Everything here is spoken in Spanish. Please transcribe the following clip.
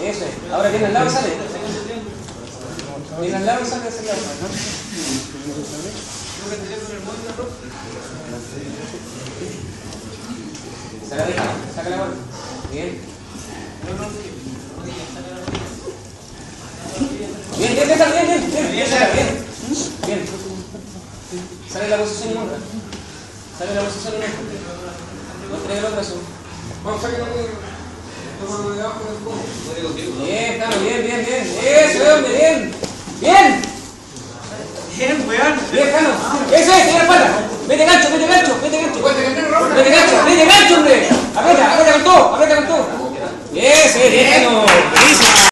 Eso es. Ahora viene al lado y sale. Viene al lado y sale hacia el lado. Saca la mano, saca la mano. Bien. Bien, bien, bien, bien, bien, bien, bien. Bien. Sale la posición inmunda. Sale la posición inmunda. No trae el otro azul. Vamos, saca la mano. Bien, claro, bien, bien, bien. Eso, hombre, bien. Bien. Bien, weón. Bien, Cano. Eso es, tira la espalda. Vete gancho, vete gancho, vete gancho. Vete gancho, hombre. Aprieta con todo, aprieta con todo. Eso es, bien, Cano.